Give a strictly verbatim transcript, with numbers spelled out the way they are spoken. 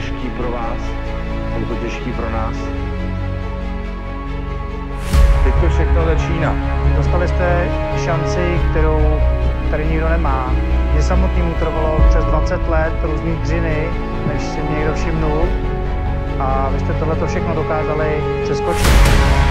těžký pro vás, bylo to těžký pro nás. Teď to všechno začíná. Dostali jste šanci, kterou tady nikdo nemá. Mně samotnému trvalo přes dvacet let různých dřiny, než si mě někdo všimnul. A vy jste tohleto všechno dokázali přeskočit.